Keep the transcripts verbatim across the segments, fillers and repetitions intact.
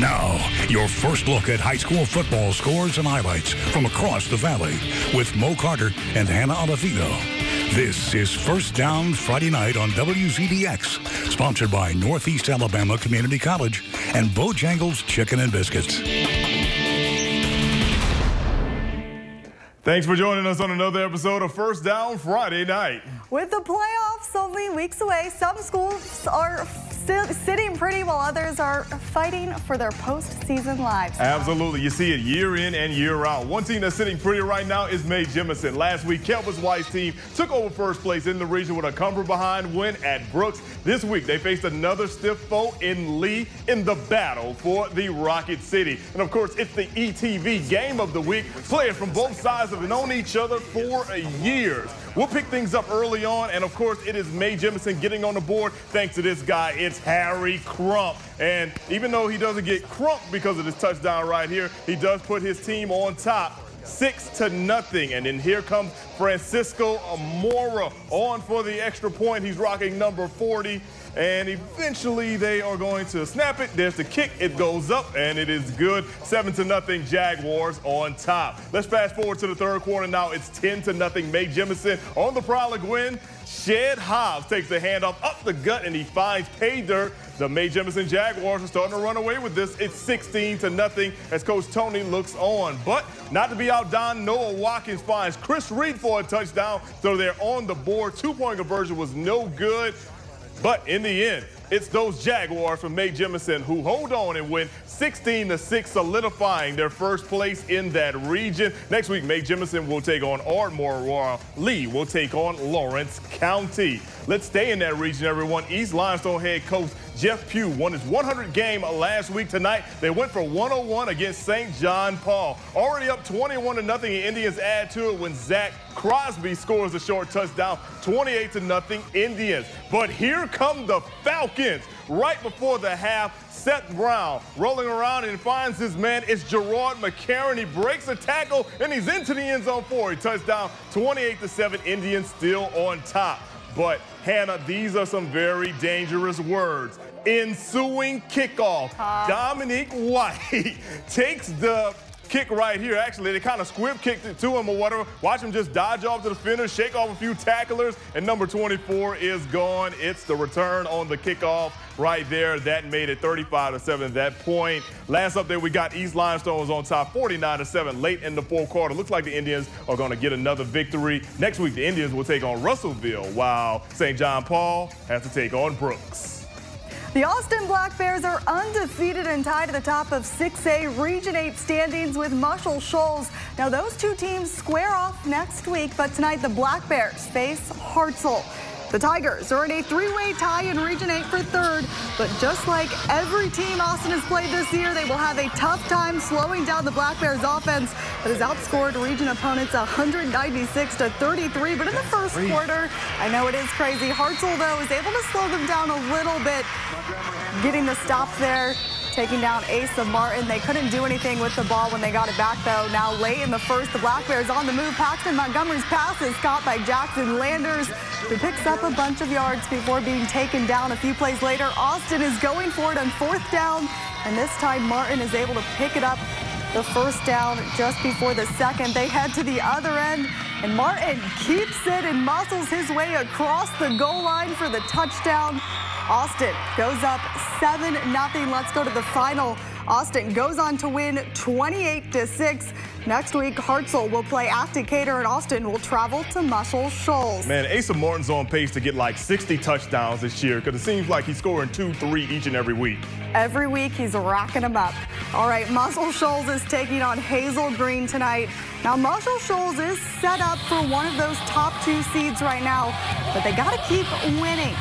Now, your first look at high school football scores and highlights from across the valley with Mo Carter and Hannah Alavito. This is First Down Friday night on W Z D X, sponsored by Northeast Alabama Community College and Bojangles Chicken and Biscuits. Thanks for joining us on another episode of First Down Friday Night. With the playoffs only weeks away, some schools are sitting pretty while others are fighting for their postseason lives. Absolutely. You see it year in and year out. One team that's sitting pretty right now is Mae Jemison. Last week, Kelvis White's team took over first place in the region with a come-from-behind win at Brooks. This week, they faced another stiff foe in Lee in the battle for the Rocket City. And, of course, it's the E T V game of the week. Players from both sides have known each other for years. We'll pick things up early on, and of course, it is Mae Jemison getting on the board thanks to this guy. It's Harry Crump. And even though he doesn't get Crump because of this touchdown right here, he does put his team on top, six to nothing. And then here comes Francisco Amora on for the extra point. He's rocking number forty. And eventually they are going to snap it. There's the kick. It goes up, and it is good. Seven to nothing, Jaguars on top. Let's fast forward to the third quarter now. It's ten to nothing. Mae Jemison on the Prolic win. Shed Hobbs takes the handoff up the gut, and he finds pay dirt. The Mae Jemison Jaguars are starting to run away with this. It's sixteen to nothing as Coach Tony looks on. But not to be outdone, Noah Watkins finds Chris Reed for a touchdown. So they're on the board. Two-point conversion was no good. But in the end, it's those Jaguars from Mae Jemison who hold on and win sixteen to six, solidifying their first place in that region. Next week, Mae Jemison will take on Ardmore, while Lee will take on Lawrence County. Let's stay in that region, everyone. East Limestone head coach Jeff Pugh won his one hundredth game last week. Tonight, they went for one oh one against Saint John Paul. Already up twenty-one to nothing, the Indians add to it when Zach Crosby scores a short touchdown, twenty-eight to nothing, Indians. But here come the Falcons. Right before the half, Seth Brown rolling around and finds his man. It's Gerard McCarron. He breaks a tackle, and he's into the end zone for a touchdown, twenty-eight to seven, Indians still on top. But, Hannah, these are some very dangerous words. Ensuing kickoff. Uh. Dominique White takes the kick right here. Actually, they kind of squib kicked it to him or whatever. Watch him just dodge off to the fender, shake off a few tacklers, and number twenty-four is gone. It's the return on the kickoff right there. That made it thirty-five to seven at that point. Last up there, we got East Limestone was on top, forty-nine to seven late in the fourth quarter. Looks like the Indians are going to get another victory. Next week, the Indians will take on Russellville, while Saint John Paul has to take on Brooks. The Austin Black Bears are undefeated and tied at the top of six A Region eight standings with Muscle Shoals. Now, those two teams square off next week, but tonight the Black Bears face Hartselle. The Tigers are in a three-way tie in Region eight for third, but just like every team Austin has played this year, they will have a tough time slowing down the Black Bears offense that has outscored region opponents one ninety-six to thirty-three. But in the first quarter, I know it is crazy, Hartselle, though, is able to slow them down a little bit, getting the stop there, taking down Asa Martin. They couldn't do anything with the ball when they got it back, though. Now, late in the first, the Black Bears on the move. Paxton Montgomery's pass is caught by Jackson Landers, who picks up a bunch of yards before being taken down a few plays later. Austin is going for it on fourth down, and this time Martin is able to pick it up, the first down just before the second. They head to the other end, and Martin keeps it and muscles his way across the goal line for the touchdown. Austin goes up seven nothing. Let's go to the final. Austin goes on to win twenty-eight to six. Next week, Hartselle will play after Decatur, and Austin will travel to Muscle Shoals. Man, Asa Martin's on pace to get like sixty touchdowns this year, because it seems like he's scoring two, three each and every week. Every week, he's racking them up. All right, Muscle Shoals is taking on Hazel Green tonight. Now, Muscle Shoals is set up for one of those top two seeds right now, but they got to keep winning.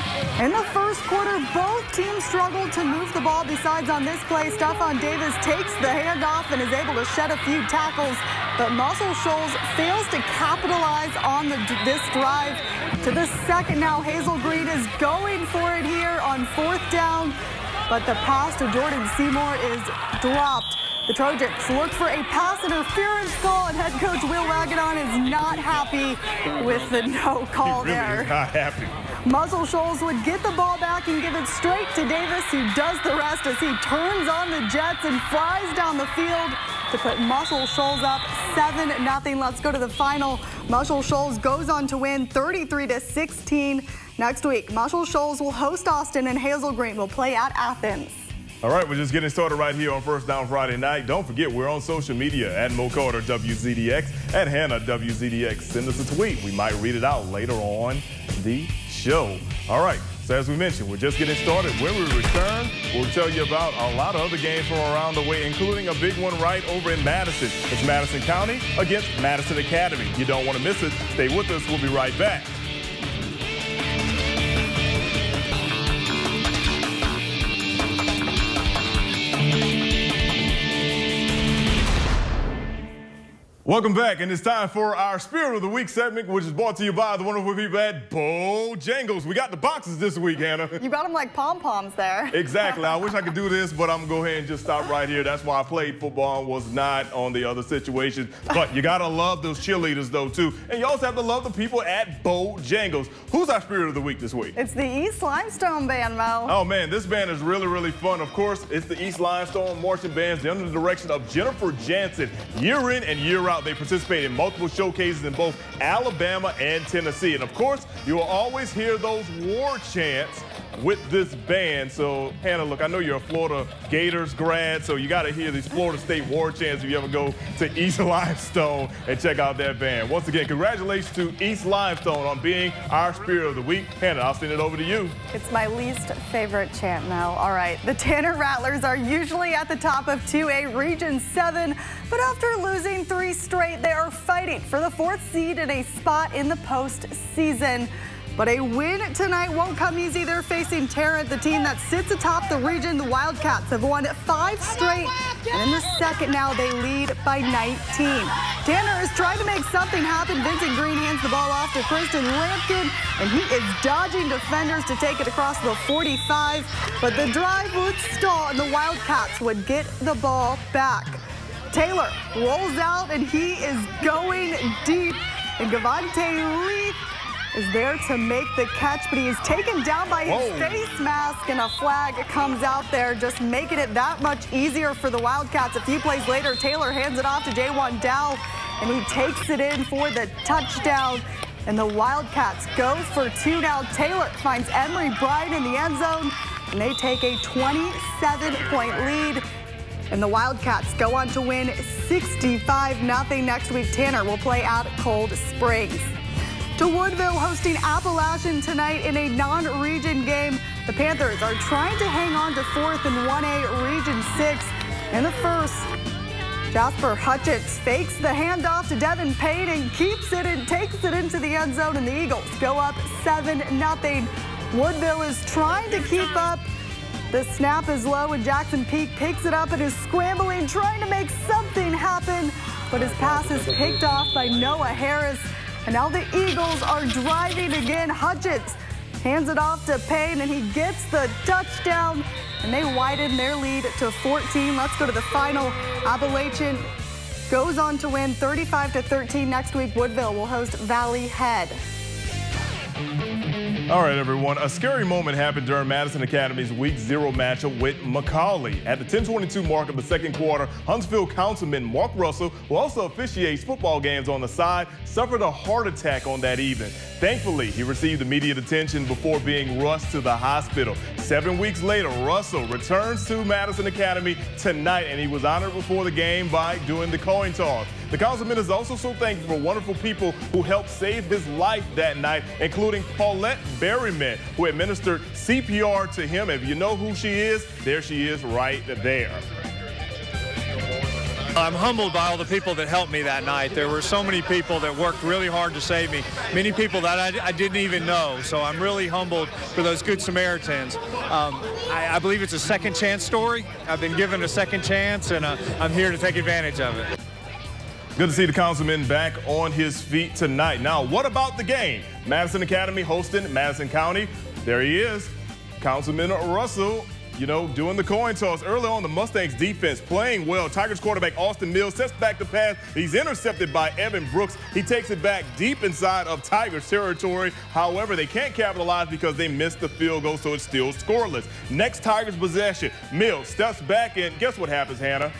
In the first quarter, both teams struggled to move the ball. Besides, on this play, Stephon Davis takes the handoff and is able to shed a few tackles, but Muscle Shoals fails to capitalize on the, this drive. To the second now, Hazel Green is going for it here on fourth down, but the pass to Jordan Seymour is dropped. The Trojans look for a pass interference call, and head coach Will Ragginon is not happy with the no call there. He really is not happy. Muscle Shoals would get the ball back and give it straight to Davis, who does the rest as he turns on the jets and flies down the field to put Muscle Shoals up seven nothing. Let's go to the final. Muscle Shoals goes on to win thirty-three to sixteen. Next week, Muscle Shoals will host Austin and Hazel Green will play at Athens. All right, we're just getting started right here on First Down Friday night. Don't forget, we're on social media at Mo Carter W Z D X, at Hannah W Z D X. Send us a tweet. We might read it out later on the show. All right, so as we mentioned, we're just getting started. When we return, we'll tell you about a lot of other games from around the way, including a big one right over in Madison. It's Madison County against Madison Academy. You don't want to miss it. Stay with us. We'll be right back. Welcome back, and it's time for our Spirit of the Week segment, which is brought to you by the wonderful people at Bojangles. We got the boxes this week, Hannah. You got them like pom-poms there. Exactly. I wish I could do this, but I'm going to go ahead and just stop right here. That's why I played football and was not on the other situation. But you got to love those cheerleaders, though, too. And you also have to love the people at Bojangles. Who's our Spirit of the Week this week? It's the East Limestone Band, Mo. Oh, man, this band is really, really fun. Of course, it's the East Limestone Marching Bands. They're under the direction of Jennifer Jansen, year in and year out. They participate in multiple showcases in both Alabama and Tennessee. And, of course, you will always hear those war chants with this band. So, Hannah, look, I know you're a Florida Gators grad, so you got to hear these Florida State war chants if you ever go to East Limestone and check out that band. Once again, congratulations to East Limestone on being our Spirit of the Week. Hannah, I'll send it over to you. It's my least favorite chant now. All right, the Tanner Rattlers are usually at the top of two A Region seven, but after losing three straight, they are fighting for the fourth seed and a spot in the postseason. But a win tonight won't come easy. They're facing Tarrant, the team that sits atop the region. The Wildcats have won five straight, and in the second now they lead by nineteen. Tanner is trying to make something happen. Vincent Green hands the ball off to Kristen Lampkin, and he is dodging defenders to take it across the forty-five. But the drive would stall, and the Wildcats would get the ball back. Taylor rolls out, and he is going deep, and Gavante Lee is there to make the catch, but he is taken down by his Whoa. face mask, and a flag comes out there, just making it that much easier for the Wildcats. A few plays later, Taylor hands it off to Jaywan Dow, and he takes it in for the touchdown, and the Wildcats go for two now. Taylor finds Emery Bryant in the end zone, and they take a twenty-seven point lead. And the Wildcats go on to win sixty-five nothing. Next week, Tanner will play at Cold Springs. To Woodville, hosting Appalachian tonight in a non-region game. The Panthers are trying to hang on to fourth in one A Region six. In the first, Jasper Hutchins fakes the handoff to Devin Payne and keeps it and takes it into the end zone, and the Eagles go up seven nothing. Woodville is trying to keep up. The snap is low, and Jackson Peak picks it up and is scrambling, trying to make something happen, but his pass is picked off by Noah Harris. And now the Eagles are driving again. Hutchins hands it off to Payne, and he gets the touchdown, and they widen their lead to fourteen. Let's go to the final. Appalachian goes on to win thirty-five to thirteen. Next week, Woodville will host Valley Head. All right, everyone. A scary moment happened during Madison Academy's Week Zero matchup with McCauley. At the ten twenty-two mark of the second quarter, Huntsville Councilman Mark Russell, who also officiates football games on the side, suffered a heart attack on that evening. Thankfully, he received immediate attention before being rushed to the hospital. Seven weeks later, Russell returns to Madison Academy tonight, and he was honored before the game by doing the coin toss. The councilman is also so thankful for wonderful people who helped save his life that night, including Paulette Berryman, who administered C P R to him. If you know who she is, there she is right there. I'm humbled by all the people that helped me that night. There were so many people that worked really hard to save me, many people that I, I didn't even know. So I'm really humbled for those Good Samaritans. Um, I, I believe it's a second chance story. I've been given a second chance, and uh, I'm here to take advantage of it. Good to see the councilman back on his feet tonight. Now, what about the game? Madison Academy hosting Madison County. There he is, Councilman Russell you know, doing the coin toss. Early on, the Mustangs defense playing well. Tigers quarterback Austin Mills sets back the pass. He's intercepted by Evan Brooks. He takes it back deep inside of Tigers territory. However, they can't capitalize because they missed the field goal, so it's still scoreless. Next Tigers possession, Mills steps back, and guess what happens, Hannah?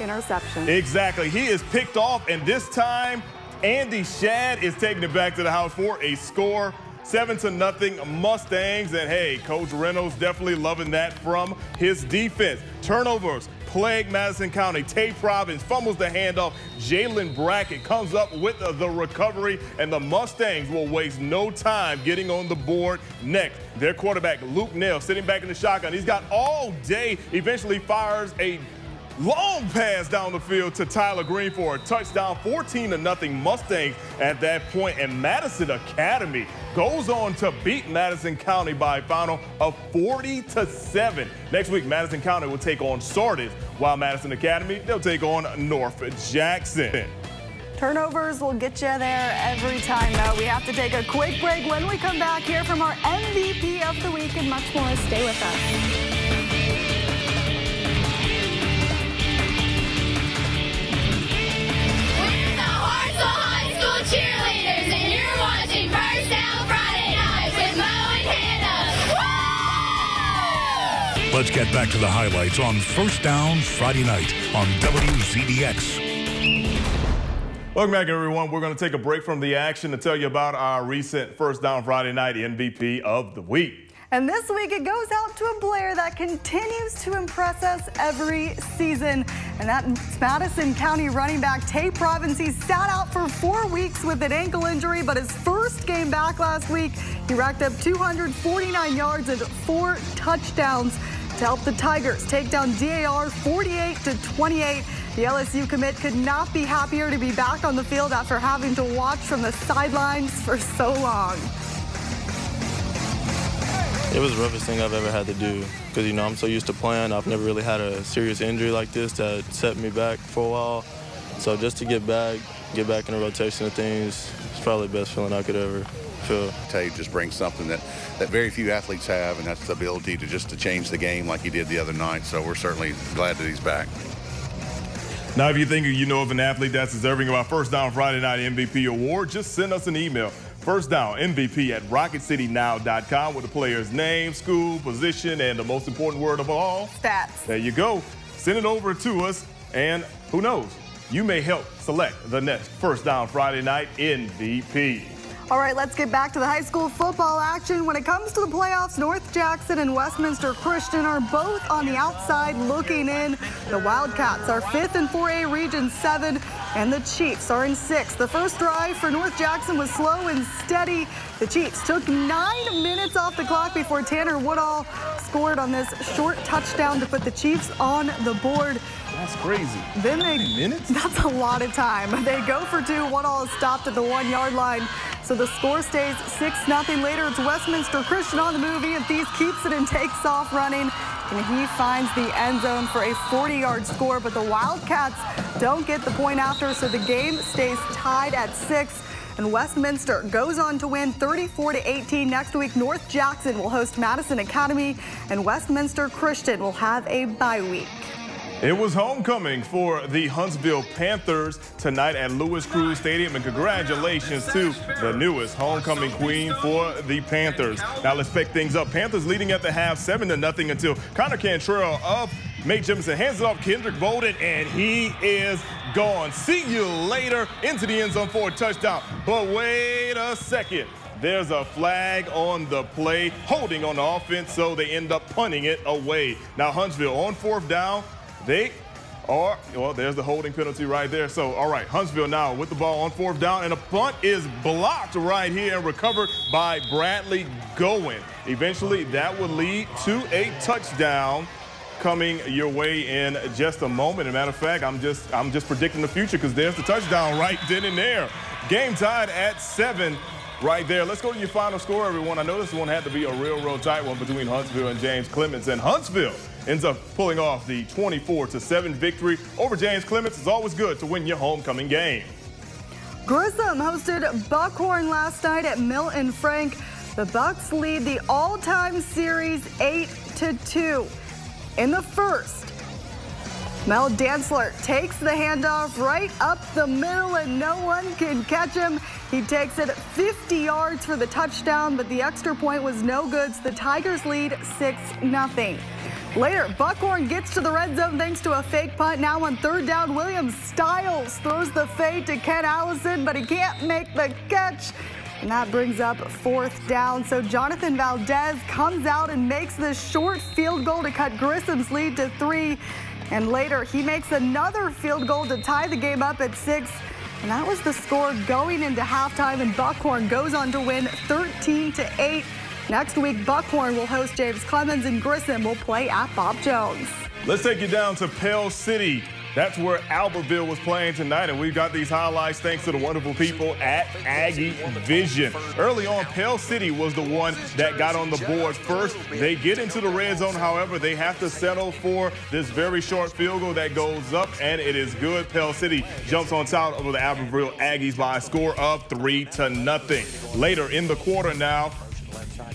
Interception. Exactly. He is picked off, and this time, Andy Shadd is taking it back to the house for a score. Seven to nothing Mustangs, and hey, Coach Reynolds definitely loving that from his defense. Turnovers plague Madison County. Tay Province fumbles the handoff. Jalen Brackett comes up with the recovery, and the Mustangs will waste no time getting on the board next. Their quarterback, Luke Nell, sitting back in the shotgun. He's got all day, eventually fires a long pass down the field to Tyler Green for a touchdown. Fourteen to nothing Mustangs at that point, and Madison Academy goes on to beat Madison County by a final of forty to seven. Next week, Madison County will take on Sardis, while Madison Academy, they'll take on North Jackson. Turnovers will get you there every time, though. We have to take a quick break. When we come back, here from our M V P of the week and much more. Stay with us. High School Cheerleaders, and you're watching First Down Friday Night with Mo and Hannah. Woo! Let's get back to the highlights on First Down Friday Night on W Z D X. Welcome back, everyone. We're going to take a break from the action to tell you about our recent First Down Friday Night M V P of the week. And this week it goes out to a player that continues to impress us every season. And that's Madison County running back Tay Province. He sat out for four weeks with an ankle injury, but his first game back last week, he racked up two hundred forty-nine yards and four touchdowns to help the Tigers take down D A R forty-eight to twenty-eight. The L S U commit could not be happier to be back on the field after having to watch from the sidelines for so long. It was the roughest thing I've ever had to do because, you know, I'm so used to playing. I've never really had a serious injury like this that set me back for a while. So just to get back, get back in the rotation of things, it's probably the best feeling I could ever feel. Tay just brings something that, that very few athletes have, and that's the ability to just to change the game like he did the other night. So we're certainly glad that he's back. Now, if you think you know of an athlete that's deserving of our First Down Friday Night M V P award, just send us an email. First Down M V P at rocket city now dot com with the player's name, school, position, and the most important word of all, stats. There you go. Send it over to us, and who knows, you may help select the next First Down Friday Night M V P. All right, let's get back to the high school football action. When it comes to the playoffs, North Jackson and Westminster Christian are both on the outside looking in. The Wildcats are fifth in four A Region seven, and the Chiefs are in sixth. The first drive for North Jackson was slow and steady. The Chiefs took nine minutes off the clock before Tanner Woodall scored on this short touchdown to put the Chiefs on the board. That's crazy. Then they, minutes? That's a lot of time. They go for two. Woodall is stopped at the one-yard line. So the score stays six nothing. Later, it's Westminster Christian on the move. Ian Thies keeps it and takes off running, and he finds the end zone for a forty-yard score. But the Wildcats don't get the point after, so the game stays tied at six. And Westminster goes on to win thirty-four to eighteen. Next week, North Jackson will host Madison Academy, and Westminster Christian will have a bye week. It was homecoming for the Huntsville Panthers tonight at Lewis Cruz Stadium, and congratulations to the newest homecoming queen for the Panthers. Now let's pick things up. Panthers leading at the half, seven to nothing, until Connor Cantrell of Mae Jemison hands it off Kendrick Bolden, and he is gone. See you later, into the end zone for a touchdown. But wait a second. There's a flag on the play, holding on the offense, so they end up punting it away. Now Huntsville on fourth down. They are, well, there's the holding penalty right there. So, all right, Huntsville now with the ball on fourth down, and a punt is blocked right here and recovered by Bradley Goen. Eventually, that would lead to a touchdown coming your way in just a moment. As a matter of fact, I'm just, I'm just predicting the future, because there's the touchdown right then and there. Game tied at seven. Right there. Let's go to your final score, everyone. I know this one had to be a real, real tight one between Huntsville and James Clements, and Huntsville ends up pulling off the twenty-four to seven victory over James Clements. It's always good to win your homecoming game. Grissom hosted Buckhorn last night at Milton Frank. The Bucks lead the all-time series eight to two. In the first, Mel Dantzler takes the handoff right up the middle and no one can catch him. He takes it fifty yards for the touchdown, but the extra point was no good. The Tigers lead six nothing. Later, Buckhorn gets to the red zone thanks to a fake punt. Now on third down, William Stiles throws the fade to Ken Allison, but he can't make the catch. And that brings up fourth down. So Jonathan Valdez comes out and makes this short field goal to cut Grissom's lead to three. And later, he makes another field goal to tie the game up at six. And that was the score going into halftime, and Buckhorn goes on to win thirteen to eight. Next week, Buckhorn will host James Clemens, and Grissom will play at Bob Jones. Let's take you down to Pell City. That's where Albertville was playing tonight, and we've got these highlights thanks to the wonderful people at Aggie Vision. Early on, Pell City was the one that got on the board first. They get into the red zone, however, they have to settle for this very short field goal that goes up, and it is good. Pell City jumps on top of the Albertville Aggies by a score of three to nothing. Later in the quarter now,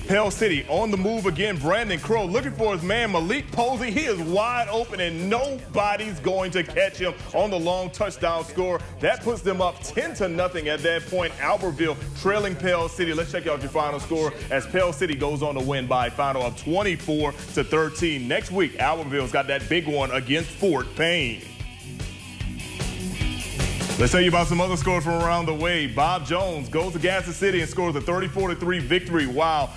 Pell City on the move again. Brandon Crow looking for his man Malik Posey. He is wide open and nobody's going to catch him on the long touchdown score. That puts them up ten to nothing at that point. Albertville trailing Pell City. Let's check out your final score as Pell City goes on to win by a final of twenty-four to thirteen. Next week, Albertville's got that big one against Fort Payne. Let's tell you about some other scores from around the way. Bob Jones goes to Gadsden City and scores a thirty-four to three victory, while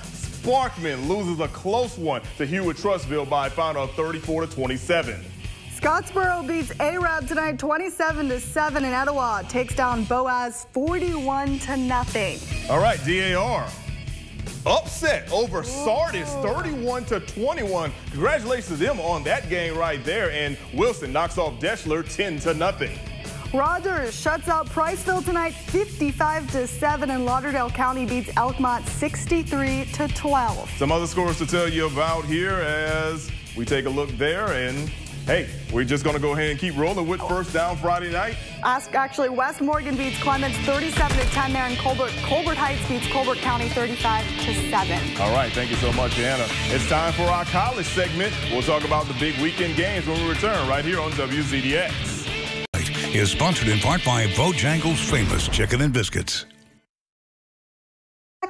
Sparkman loses a close one to Hewitt-Trustville by a final of thirty-four to twenty-seven. Scottsboro beats Arab tonight twenty-seven to seven, and Etowah takes down Boaz forty-one to nothing. All right, D A R. Upset over Sardis, thirty-one to twenty-one. Congratulations to them on that game right there, and Wilson knocks off Deschler ten to nothing. Rogers shuts out Priceville tonight fifty-five to seven, and Lauderdale County beats Elkmont sixty-three to twelve. Some other scores to tell you about here as we take a look there, and hey, we're just going to go ahead and keep rolling with first down Friday night. Ask, actually, West Morgan beats Clements thirty-seven to ten there, and Colbert, Colbert Heights beats Colbert County thirty-five to seven. All right, thank you so much, Anna. It's time for our college segment. We'll talk about the big weekend games when we return right here on W Z D X. Is sponsored in part by Bojangles Famous Chicken and Biscuits.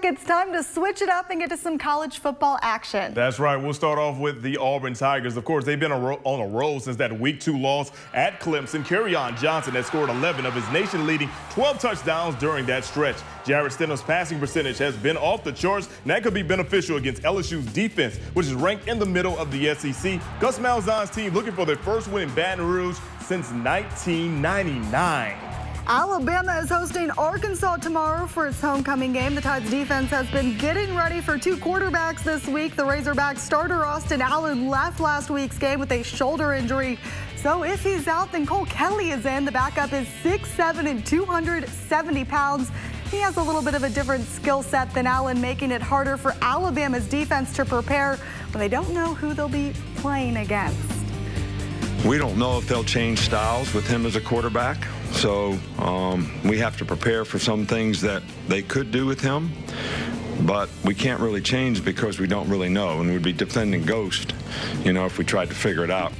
It's time to switch it up and get to some college football action. That's right. We'll start off with the Auburn Tigers. Of course, they've been a on a roll since that week two loss at Clemson. Kerryon Johnson has scored eleven of his nation-leading twelve touchdowns during that stretch. Jarrett Stidham's passing percentage has been off the charts, and that could be beneficial against L S U's defense, which is ranked in the middle of the S E C. Gus Malzahn's team looking for their first win in Baton Rouge since nineteen ninety-nine. Alabama is hosting Arkansas tomorrow for its homecoming game. The Tide's defense has been getting ready for two quarterbacks this week. The Razorbacks starter Austin Allen left last week's game with a shoulder injury. So if he's out, then Cole Kelly is in. The backup is six seven and two hundred seventy pounds. He has a little bit of a different skill set than Allen, making it harder for Alabama's defense to prepare when they don't know who they'll be playing against. We don't know if they'll change styles with him as a quarterback, so um, we have to prepare for some things that they could do with him, but we can't really change because we don't really know, and we'd be defending ghost, you know, if we tried to figure it out.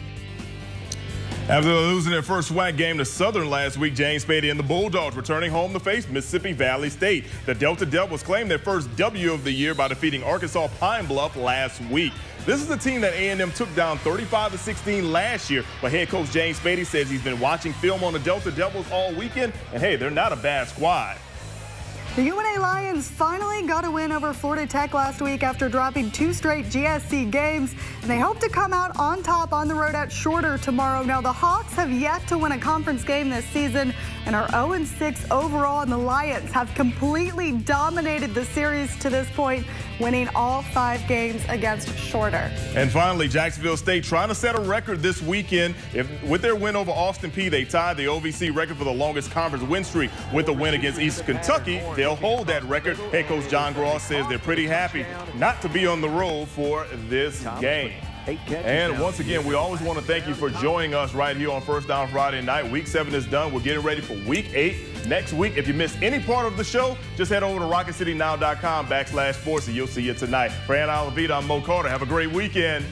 After losing their first SWAC game to Southern last week, James Spadey and the Bulldogs returning home to face Mississippi Valley State. The Delta Devils claimed their first W of the year by defeating Arkansas Pine Bluff last week. This is the team that A and M took down thirty-five to sixteen last year, but head coach James Spadey says he's been watching film on the Delta Devils all weekend, and hey, they're not a bad squad. The U N A Lions finally got a win over Florida Tech last week after dropping two straight G S C games, and they hope to come out on top on the road at Shorter tomorrow. Now, the Hawks have yet to win a conference game this season and are oh and six overall, and the Lions have completely dominated the series to this point, winning all five games against Shorter. And finally, Jacksonville State trying to set a record this weekend. If, with their win over Austin Peay, they tied the O V C record for the longest conference win streak. With a win against Eastern Kentucky, they'll hold that record. Head coach John Gross says they're pretty happy not to be on the road for this game. And once again, we always want to thank you for joining us right here on First Down Friday night. Week seven is done. We're getting ready for week eight next week. If you missed any part of the show, just head over to rocket city now dot com backslash sports and you'll see it tonight. For Hannah Alavito, I'm Mo Carter. Have a great weekend.